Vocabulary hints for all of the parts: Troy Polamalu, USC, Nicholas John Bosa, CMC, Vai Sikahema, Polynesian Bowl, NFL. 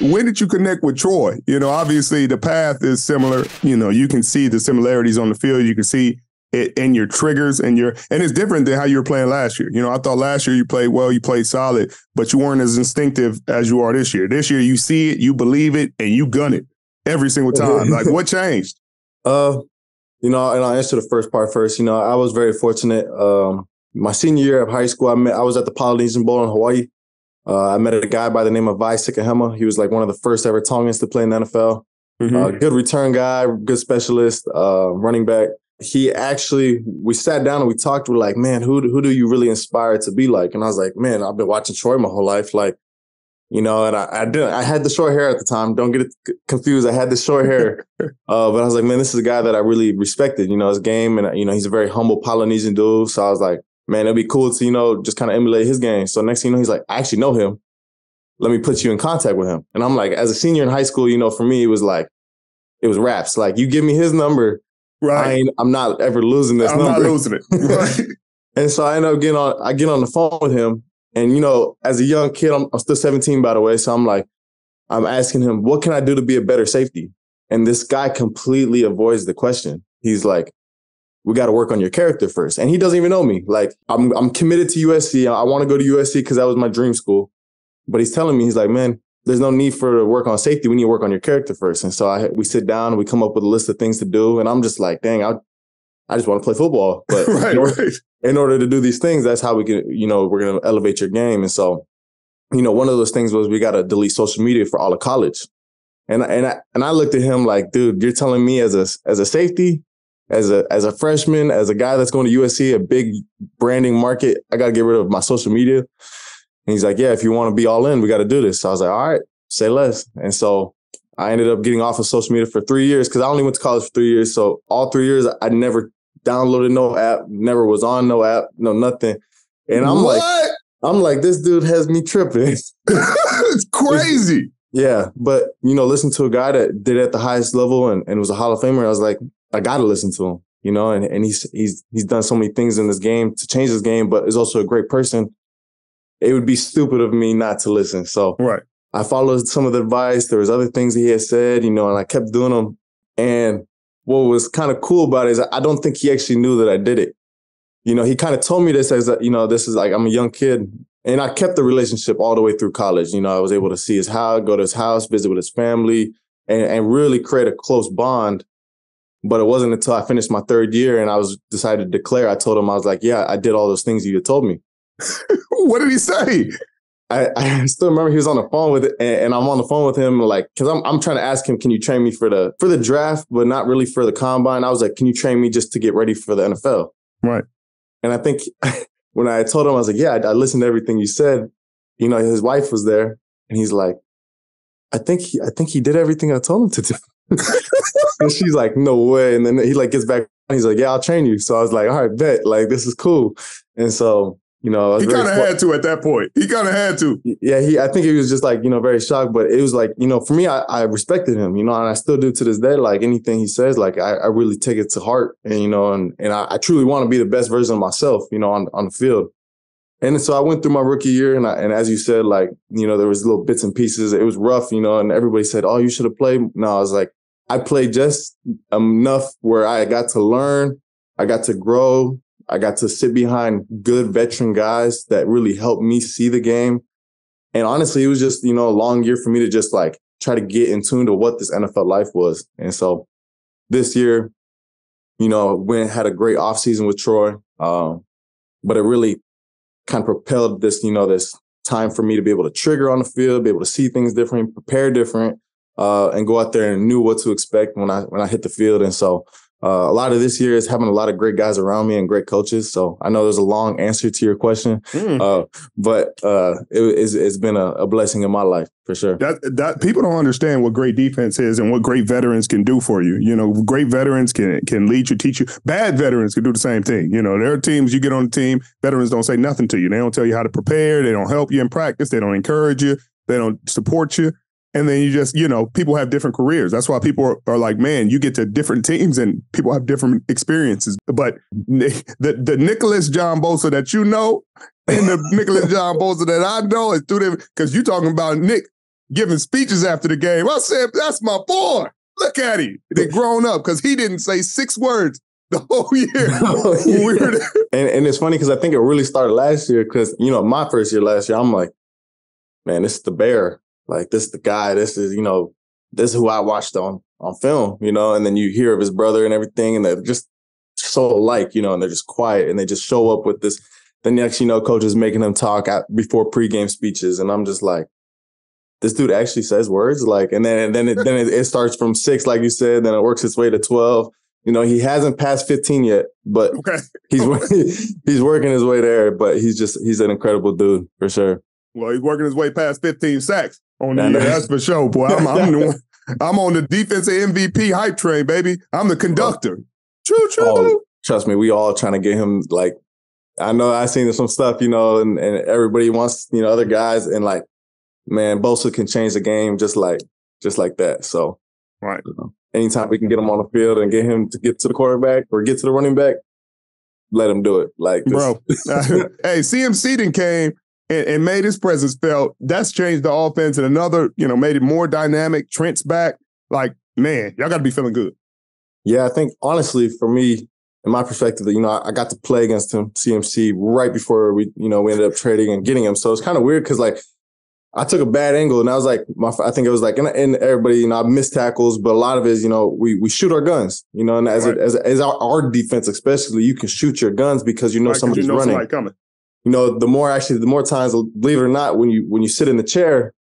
When did you connect with Troy? You know, obviously the path is similar. You know, you can see the similarities on the field. You can see it in your triggers and your, and it's different than how you were playing last year. You know, I thought last year you played well, you played solid, but you weren't as instinctive as you are this year. This year you see it, you believe it, and you gun it every single time. Like, what changed? You know, and I'll answer the first part first. You know, I was very fortunate. My senior year of high school, I was at the Polynesian Bowl in Hawaii. I met a guy by the name of Vai Sikahema. He was like one of the first ever Tongans to play in the NFL. Mm-hmm. Good return guy, good specialist, running back. He actually, we sat down and we talked. We're like, man, who do you really inspire to be like? And I was like, man, I've been watching Troy my whole life. Like, you know, and I had the short hair at the time. Don't get it confused. I had the short hair. But I was like, man, this is a guy that I really respected, you know, his game. And, you know, he's a very humble Polynesian dude. So I was like, man, it'd be cool to, you know, just kind of emulate his game. So next thing you know, he's like, I actually know him. Let me put you in contact with him. And I'm like, as a senior in high school, you know, for me, it was raps. Like, you give me his number. Right. I'm not ever losing this number. I'm not losing it. Right. And so I end up I get on the phone with him. And, you know, as a young kid, I'm still 17, by the way. So I'm like, I'm asking him, what can I do to be a better safety? And this guy completely avoids the question. He's like, we got to work on your character first. And he doesn't even know me. Like, I'm committed to USC. I want to go to USC because that was my dream school. But he's telling me, he's like, man, there's no need for work on safety. We need to work on your character first. And so we sit down and we come up with a list of things to do. And I'm just like, dang, I just want to play football. But right, in order to do these things, that's how we can, you know, we're going to elevate your game. And so, you know, one of those things was we got to delete social media for all of college. And I looked at him like, dude, you're telling me as a safety, as a freshman, as a guy that's going to USC, a big branding market, I got to get rid of my social media. And he's like, yeah, if you want to be all in, we got to do this. So I was like, all right, say less. And so I ended up getting off of social media for 3 years because I only went to college for 3 years. So all 3 years, I never downloaded no app, never was on no app, no nothing. And I'm like, this dude has me tripping. It's crazy. Yeah. But, you know, listen to a guy that did it at the highest level and was a Hall of Famer. I was like, I got to listen to him, you know, and he's done so many things in this game to change this game, but is also a great person. It would be stupid of me not to listen. So right. I followed some of the advice. There was other things he had said, you know, and I kept doing them. And what was kind of cool about it is I don't think he actually knew that I did it. You know, he kind of told me this as, you know, this is like, I'm a young kid. And I kept the relationship all the way through college. You know, I was able to see his house, go to his house, visit with his family, and really create a close bond. But it wasn't until I finished my third year and I was decided to declare. I told him, I was like, yeah, I did all those things you had told me. What did he say? I still remember he was on the phone with it, and I'm on the phone with him like, because I'm trying to ask him, can you train me for the draft, but not really for the combine. I was like, can you train me just to get ready for the NFL? Right. And I think when I told him, I was like, yeah, I listened to everything you said. You know, his wife was there, and he's like, I think he did everything I told him to do. And she's like, no way. And then he like gets back and he's like, yeah, I'll train you. So I was like, all right, bet. Like, this is cool. And so, you know, he kind of had to at that point. He kind of had to. Yeah, I think he was just like, you know, very shocked. But it was like, you know, for me, I respected him, you know, and I still do to this day. Like anything he says, like I really take it to heart. And, you know, and I truly want to be the best version of myself, you know, on the field. And so I went through my rookie year. And as you said, like, you know, there was little bits and pieces. It was rough, you know, and everybody said, oh, you should have played. No, I was like, I played just enough where I got to learn. I got to grow. I got to sit behind good veteran guys that really helped me see the game. And honestly, it was just, you know, a long year for me to just like try to get in tune to what this NFL life was. And so this year, you know, had a great offseason with Troy. But it really kind of propelled this, you know, this time for me to be able to trigger on the field, be able to see things different, prepare different, and go out there and knew what to expect when I hit the field. And so a lot of this year is having a lot of great guys around me and great coaches. So I know there's a long answer to your question, but it's been a blessing in my life for sure. That people don't understand what great defense is and what great veterans can do for you. You know, great veterans can lead you, teach you. Bad veterans can do the same thing. You know, there are teams you get on the team, veterans don't say nothing to you. They don't tell you how to prepare. They don't help you in practice. They don't encourage you. They don't support you. And then you just, you know, people have different careers. That's why people are like, man, you get to different teams and people have different experiences. But the Nicholas John Bosa that you know and the Nicholas John Bosa that I know is two different. Because you're talking about Nick giving speeches after the game. I said, that's my boy. Look at him. They grown up because he didn't say six words the whole year. And it's funny because I think it really started last year because, you know, my first year last year, I'm like, man, this is the bear. Like, this is the guy. This is, you know, this is who I watched on film, you know, and then you hear of his brother and everything, and they're just so alike, you know, and they're just quiet and they just show up with this. The next, you know, coach is making them talk before pregame speeches. And I'm just like, this dude actually says words. Like, and then it starts from 6, like you said, then it works its way to 12. You know, he hasn't passed 15 yet, but he's working his way there, but he's an incredible dude for sure. Well, he's working his way past 15 sacks on the year. That's for sure, boy. I'm the one. I'm on the defensive MVP hype train, baby. I'm the conductor. True. Oh, trust me, we all trying to get him. Like, I know I seen some stuff, you know, and everybody wants, you know, other guys, and like, man, Bosa can change the game just like that. So, right. You know, anytime we can get him on the field and get him to get to the quarterback or get to the running back, let him do it. Like, bro, hey, CMC then came and made his presence felt. That's changed the offense and another, you know, made it more dynamic. Trent's back. Like, man, y'all got to be feeling good. Yeah, I think, honestly, for me, in my perspective, you know, I got to play against him, CMC, right before we, you know, we ended up trading and getting him. So it's kind of weird because, like, I took a bad angle and I was like, I think it was like, and everybody, you know, I missed tackles, but a lot of it is, you know, we shoot our guns, you know, and as our defense, especially, you can shoot your guns because you know somebody's running. Coming. You know, the more times, believe it or not, when you sit in the chair,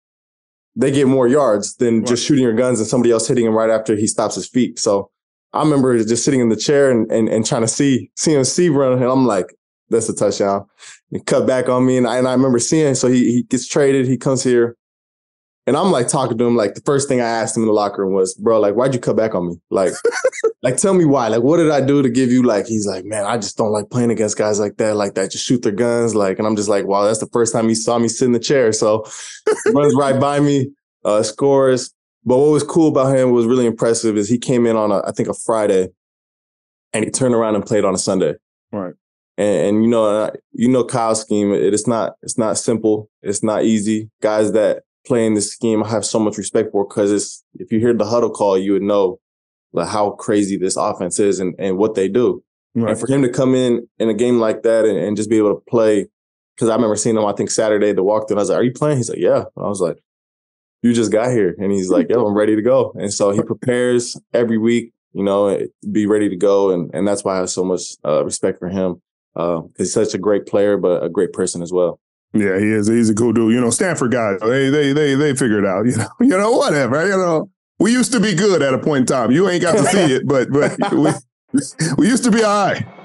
they get more yards than just shooting your guns and somebody else hitting him right after he stops his feet. So I remember just sitting in the chair and trying to see CMC run, and I'm like, that's a touchdown. He cut back on me, and I remember seeing. So he gets traded. He comes here, and I'm like talking to him. Like, the first thing I asked him in the locker room was, "Bro, like, why'd you cut back on me? Like, like, tell me why. Like, what did I do to give you?" Like, he's like, "Man, I just don't like playing against guys like that. Just shoot their guns." Like, and I'm just like, "Wow, that's the first time he saw me sit in the chair." So he runs right by me, scores. But what was cool about him, was really impressive, is he came in on I think a Friday, and he turned around and played on a Sunday. Right. And you know Kyle's scheme, it's not simple, it's not easy. Guys that play in this scheme, I have so much respect for, because if you hear the huddle call, you would know like how crazy this offense is and what they do. Right. And for him to come in a game like that and just be able to play, because I remember seeing him, I think Saturday, the walkthrough, and I was like, "Are you playing?" He's like, "Yeah." And I was like, "You just got here." And he's like, "Yo, I'm ready to go." And so he prepares every week, you know, be ready to go, and that's why I have so much respect for him. He's such a great player, but a great person as well. Yeah, he is. He's a cool dude. You know, Stanford guys, they figure it out. You know, whatever. You know, we used to be good at a point in time. You ain't got to see it, but we used to be all right.